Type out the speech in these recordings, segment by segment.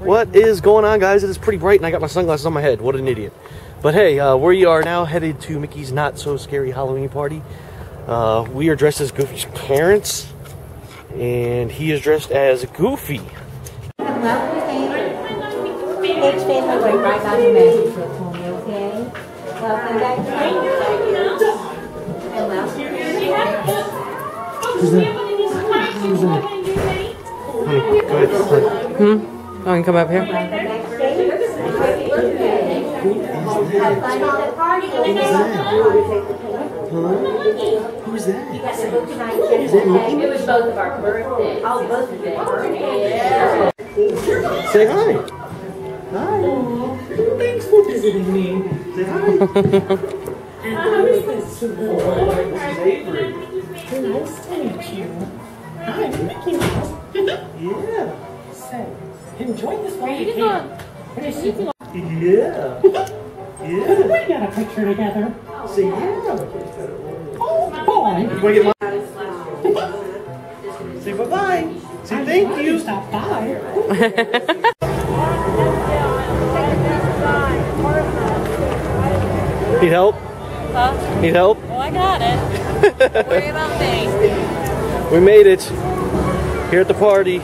What is going on, guys? It is pretty bright and I got my sunglasses on my head. What an idiot. But hey, we are now headed to Mickey's Not So Scary Halloween Party. We are dressed as Goofy's parents and he is dressed as Goofy. Hello, I can come up here. Who's that? It was both of our birthdays. Oh, both of them. Say hi. Hi. Thanks for visiting me. Say hi. And who is this? Avery. Nice to meet you. Hi, Mickey Mouse. Yeah. So, enjoy this while you can. Yeah. Yeah. We got a picture together. So, yeah. Oh, boy. Say bye-bye. Say thank you. Stop by. Need help? Huh? Need help? Oh, I got it. Don't worry about me. We made it. Here at the party.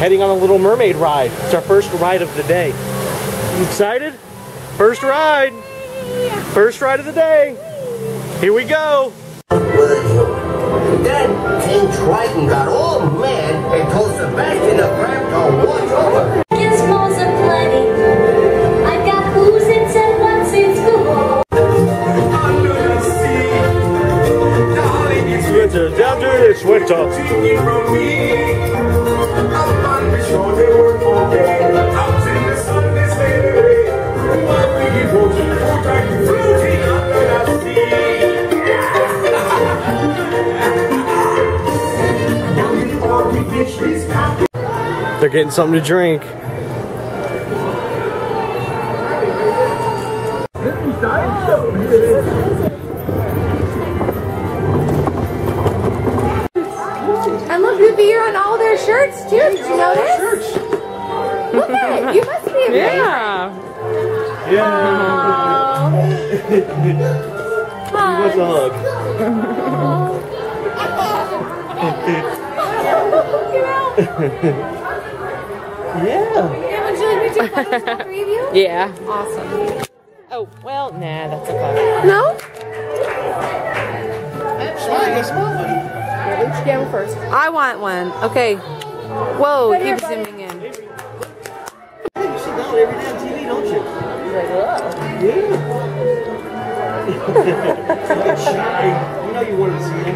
Heading on a Little Mermaid ride. It's our first ride of the day. You excited? First ride. First ride of the day. Here we go. Then King Triton got all mad and told Sebastian to grab the watch over. Gizmos are plenty. I've got booze and said once it's cool. Under the sea, darling, it's winter. Down there, it's winter. Taking from me. I'm on the shore, they won't forget. Out in the sun, they sail away. One big emotion, food like floating under the sea. They're getting something to drink. I love the beer on all their shirts too. Did you notice? Look at it. You must be a favorite. Yeah. Yeah. Hi. What's a hug? Aww. Yeah. Would you like me to take photos of three of you? Yeah. Awesome. Oh, well, nah, that's a photo. No? Actually, reach down first. I want one. Okay. Whoa, keep zooming in. You sit down every day on TV, don't you? You're like, whoa. Yeah. You know you wanted to see me.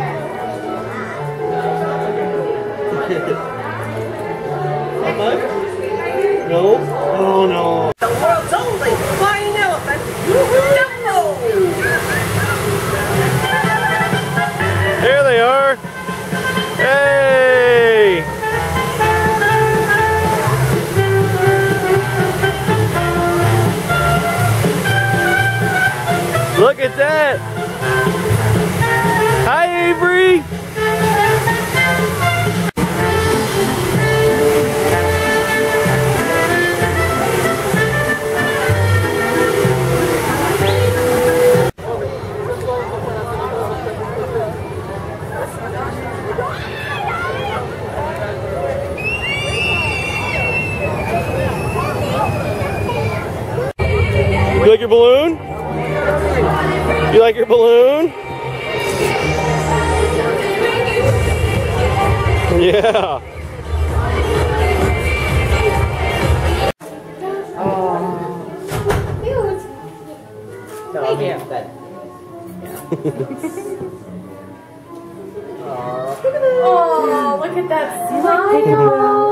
No. Oh no. The world's only flying elephant. Dumbo. There they are. Hey. Look at that. Hi, Avery. You like your balloon? You like your balloon? Yeah. Oh. Oh, look at that smile.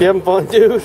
You having fun, dude?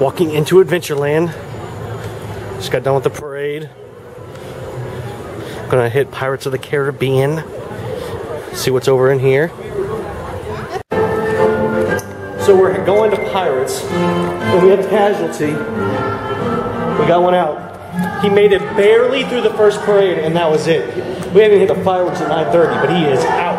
Walking into Adventureland. Just got done with the parade. Gonna hit Pirates of the Caribbean. See what's over in here. So we're going to Pirates. And we have a casualty. We got one out. He made it barely through the first parade and that was it. We haven't hit the fireworks at 9:30, but he is out.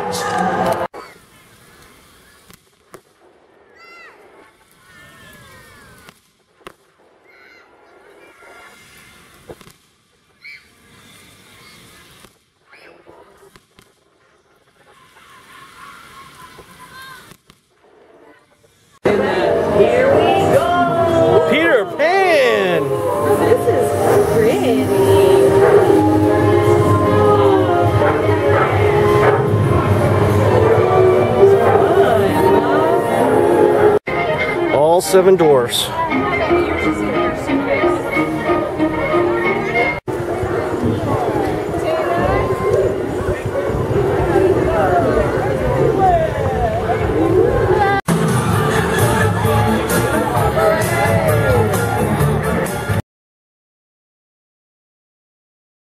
Seven doors.